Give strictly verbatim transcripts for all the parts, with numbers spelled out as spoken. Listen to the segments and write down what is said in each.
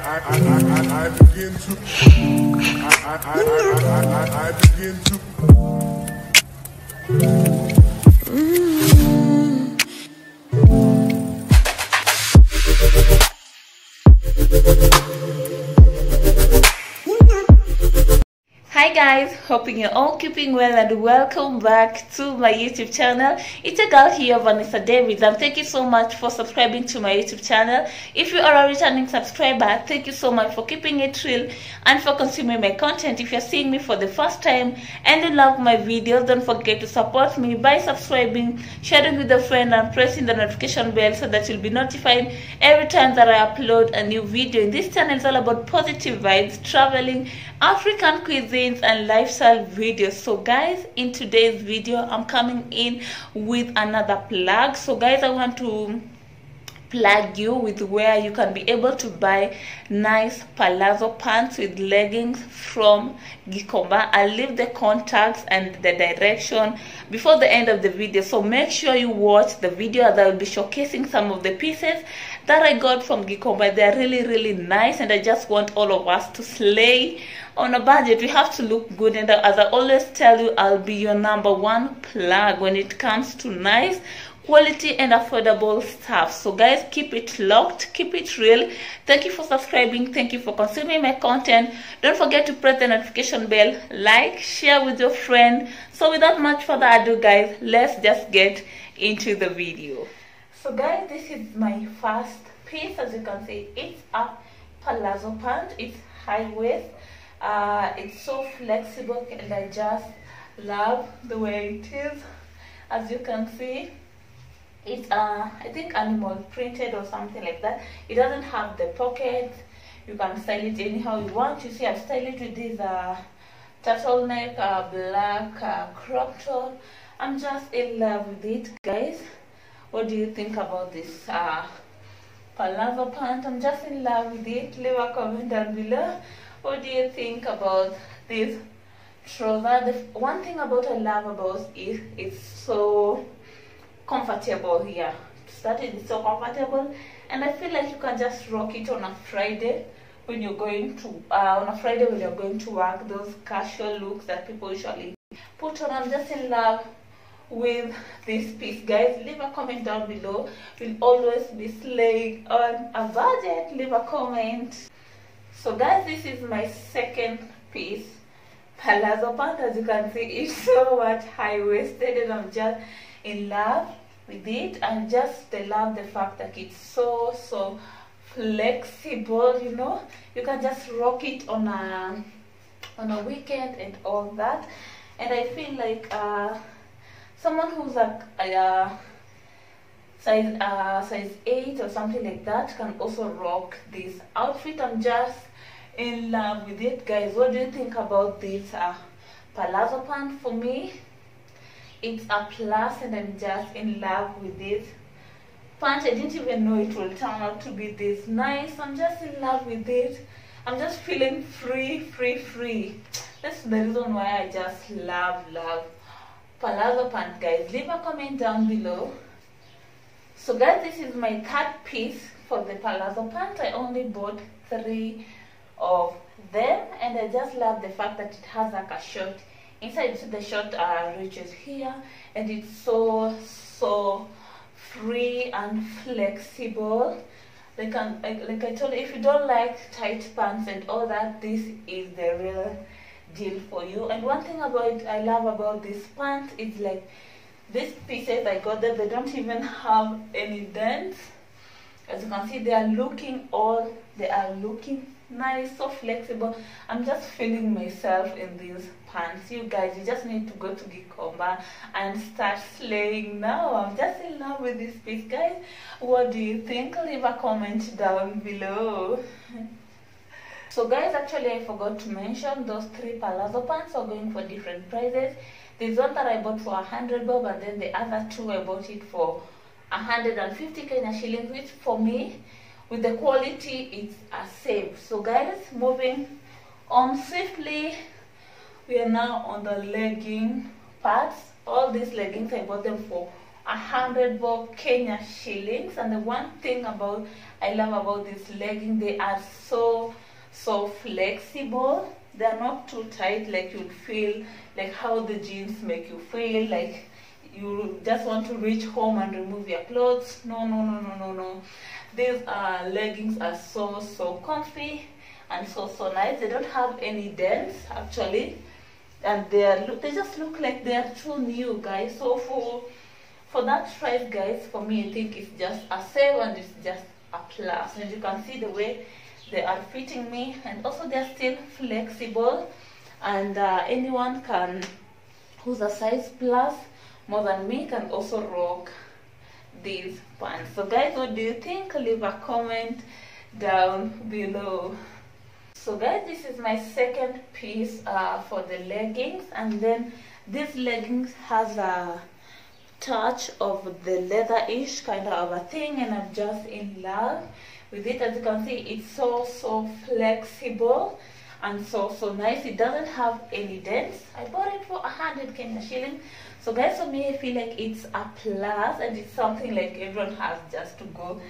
I I I I begin to I I I I I begin to Hi guys, hoping you're all keeping well and welcome back to my YouTube channel. It's a girl here, Vanessa Davids, and thank you so much for subscribing to my YouTube channel. If you are a returning subscriber, thank you so much for keeping it real and for consuming my content. If you're seeing me for the first time and you love my videos, don't forget to support me by subscribing, sharing with a friend, and pressing the notification bell so that you'll be notified every time that I upload a new video. This channel is all about positive vibes, traveling, African cuisines, and lifestyle videos. So guys, in today's video I'm coming in with another plug. So guys, I want to plug you with where you can be able to buy nice palazzo pants with leggings from Gikomba. I'll leave the contacts and the direction before the end of the video, so make sure you watch the video as I will be showcasing some of the pieces that I got from Gikomba. They're really really nice, and I just want all of us to slay on a budget. We have to look good, and as I always tell you, I'll be your number one plug when it comes to nice quality and affordable stuff. So guys, keep it locked, keep it real. Thank you for subscribing, thank you for consuming my content. Don't forget to press the notification bell, like, share with your friend. So without much further ado guys, let's just get into the video. So guys, this is my first piece. As you can see, it's a palazzo pant. It's high waist, uh, it's so flexible, and I just love the way it is. As you can see, it's uh, I think animal printed or something like that. It doesn't have the pockets. You can style it anyhow you want. You see, I've styled it with this uh, turtleneck, uh, black uh, crop top. I'm just in love with it guys. What do you think about this uh, palazzo pant? I'm just in love with it. Leave a comment down below. What do you think about this trouser? The one thing about I love about it, it's so comfortable here. To start it, it's so comfortable, and I feel like you can just rock it on a Friday when you're going to uh, on a Friday when you're going to work. Those casual looks that people usually put on. I'm just in love with this piece guys. Leave a comment down below. We'll always be slaying on a budget. Leave a comment. So guys, this is my second piece palazzo pant. As you can see, it's so much high-waisted, and I'm just in love with it. And just I love the fact that it's so so flexible. You know, you can just rock it on a on a weekend and all that. And I feel like uh someone who's like uh, size uh, size eight or something like that can also rock this outfit. I'm just in love with it guys. What do you think about this uh, palazzo pant? For me, it's a plus, and I'm just in love with this pant. I didn't even know it will turn out to be this nice. I'm just in love with it. I'm just feeling free, free, free. That's the reason why I just love, love palazzo pant guys. Leave a comment down below. So guys, this is my third piece for the palazzo pant. I only bought three of them, and I just love the fact that it has like a short inside. The short uh, reaches here, and it's so so free and flexible. Like, I'm, like, like I told you, if you don't like tight pants and all that, this is the real deal for you. And one thing about I love about this pant is like these pieces I got that they don't even have any dents. As you can see, they are looking all they are looking nice, so flexible. I'm just feeling myself in these pants. You guys, you just need to go to Gikomba and start slaying now. I'm just in love with this piece guys. What do you think? Leave a comment down below. So guys, actually I forgot to mention those three palazzo pants are going for different prices. There's one that I bought for a hundred bob, and then the other two I bought it for one hundred fifty Kenya shillings, which for me, with the quality, it's a save. So guys, moving on swiftly, we are now on the legging parts. All these leggings I bought them for a hundred bob Kenya shillings. And the one thing about I love about this legging, they are so so flexible. They are not too tight, like you'd feel like how the jeans make you feel like you just want to reach home and remove your clothes. No, no, no, no, no, no. These uh, leggings are so, so comfy and so, so nice. They don't have any dents, actually. And they're, they just look like they're too new, guys. So for, for that price, guys, for me, I think it's just a sale and it's just a plus. And as you can see the way they are fitting me. And also they're still flexible. And uh, anyone can, who's a size plus, more than me, can also rock these pants. So guys, what do you think? Leave a comment down below. So guys, this is my second piece uh, for the leggings. And then this leggings has a touch of the leather-ish kind of a thing, and I'm just in love with it. As you can see, it's so, so flexible and so, so nice. It doesn't have any dents. I bought it for a hundred Kenya shilling. So guys, for me, I feel like it's a plus, and it's something like everyone has just to go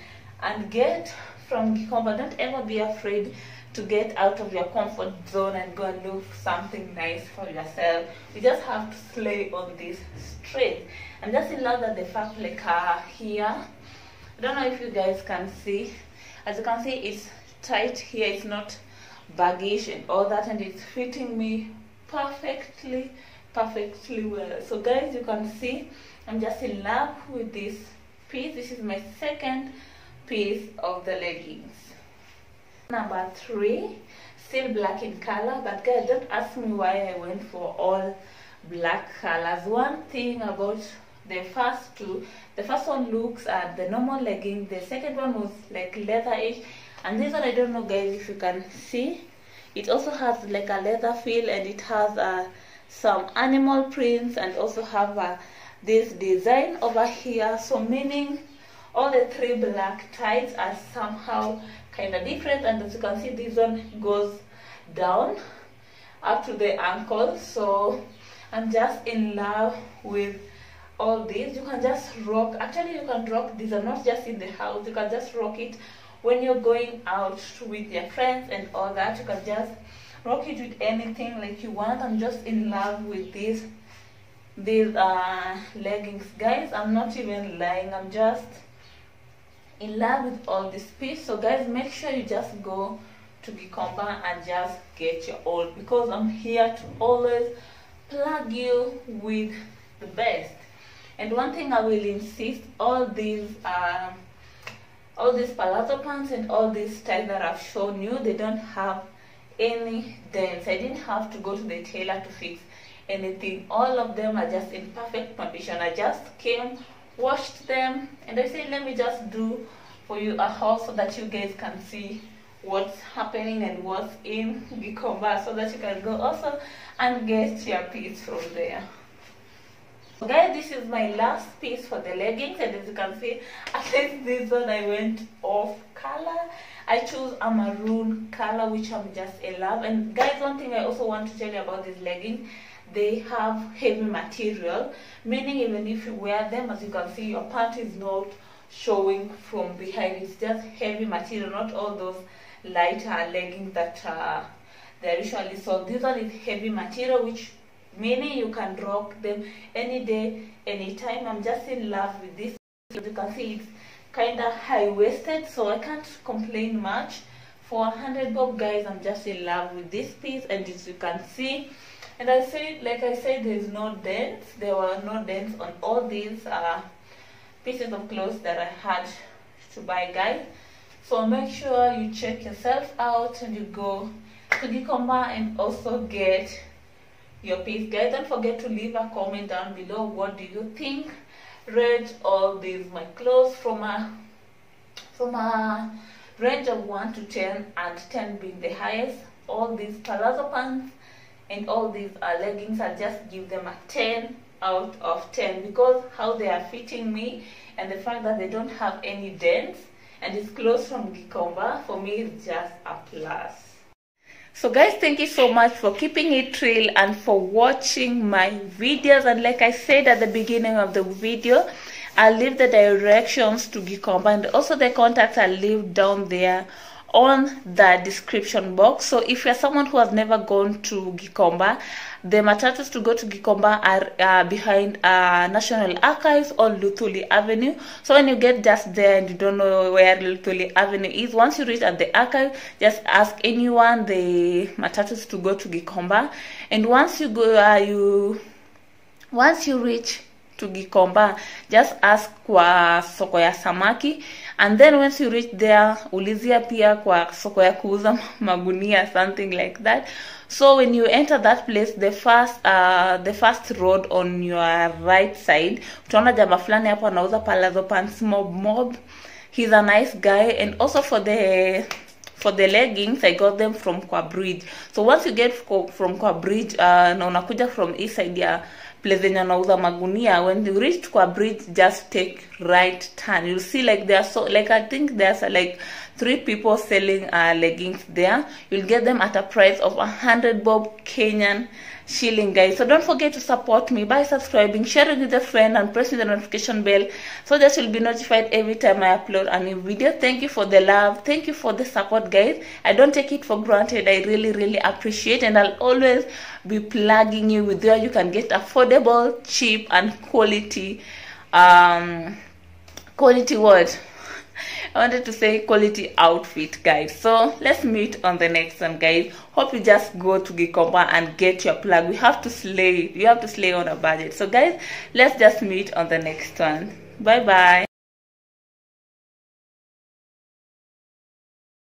and get from Gikomba. Don't ever be afraid to get out of your comfort zone and go and look something nice for yourself. You just have to slay on this straight. I'm just in love that the fact like uh, here, I don't know if you guys can see. As you can see, it's tight here. It's not baggish and all that, and it's fitting me perfectly. Perfectly well. So guys, you can see I'm just in love with this piece. This is my second piece of the leggings. Number three, still black in color, but guys, don't ask me why I went for all black colors. One thing about the first two, the first one looks at the normal legging, the second one was like leatherish, and this one, I don't know guys if you can see, it also has like a leather feel, and it has a some animal prints, and also have uh, this design over here. So meaning all the three black tights are somehow kind of different, and as you can see, this one goes down up to the ankle. So I'm just in love with all these. You can just rock, actually you can rock these, are not just in the house, you can just rock it when you're going out with your friends and all that. You can just rock it with anything like you want. I'm just in love with these these uh, leggings, guys. I'm not even lying, I'm just in love with all this piece. So guys, make sure you just go to Gikomba and just get your own, because I'm here to always plug you with the best. And one thing I will insist, all these uh, all these palazzo pants and all these styles that I've shown you, they don't have any dents. I didn't have to go to the tailor to fix anything. All of them are just in perfect condition. I just came, washed them, and I said, let me just do for you a haul so that you guys can see what's happening and what's in Gikomba, so that you can go also and get your piece from there. So guys, this is my last piece for the leggings, and as you can see, at least this one I went off color. I chose a maroon color, which I'm just in love. And guys, one thing I also want to tell you about these leggings, they have heavy material, meaning even if you wear them, as you can see, your pant is not showing from behind. It's just heavy material, not all those lighter leggings that uh, they're usually sold. This one is heavy material, which meaning you can rock them any day, any time. I'm just in love with this. As you can see, it's kind of high-waisted, so I can't complain much. For a hundred bob, guys, I'm just in love with this piece, and as you can see, and I said, like I said, there's no dents. There were no dents on all these uh, pieces of clothes that I had to buy, guys. So make sure you check yourself out and you go to Gikomba and also get your piece, guys. Don't forget to leave a comment down below. What do you think? Read all these my clothes from a from a range of one to ten, and ten being the highest. All these palazzo pants and all these uh, leggings, I just give them a ten out of ten because how they are fitting me, and the fact that they don't have any dents, and it's clothes from Gikomba, for me it's just a plus. So guys, thank you so much for keeping it real and for watching my videos. And like I said at the beginning of the video, I'll leave the directions to Gikomba, and also the contact I'll leave down there on the description box. So if you're someone who has never gone to Gikomba, the matatus to go to Gikomba are uh, behind uh, National Archives on Lutuli Avenue. So when you get just there and you don't know where Lutuli Avenue is, once you reach at the archive, just ask anyone the matatus to go to Gikomba. And once you go, uh, you once you reach to Gikomba, just ask Kwa Sokoya Samaki, and then once you reach there, ulizia pia Kwa Sokoya kuuza magunia, something like that. So when you enter that place, the first uh, the first road on your right side, utaona jama fulani hapo anauza palazzo pants mob mob. He's a nice guy, and also for the For the leggings, I got them from Kwa Bridge. So once you get from Kwa Bridge, uh, na unakuja from East Idea plezenya nauza magunia, when you reach Kwa Bridge, just take right turn. You'll see like there are so, like I think there's like three people selling uh, leggings there. You'll get them at a price of one hundred bob Kenyan shilling, guys. So don't forget to support me by subscribing, sharing with a friend, and pressing the notification bell so that you'll be notified every time I upload a new video. Thank you for the love. Thank you for the support, guys. I don't take it for granted. I really really appreciate, and I'll always be plugging you with where you can get affordable, cheap, and quality um quality what I wanted to say quality outfit, guys. So let's meet on the next one, guys. Hope you just go to Gikomba and get your plug. We have to slay you have to slay on a budget. So guys, let's just meet on the next one. Bye bye.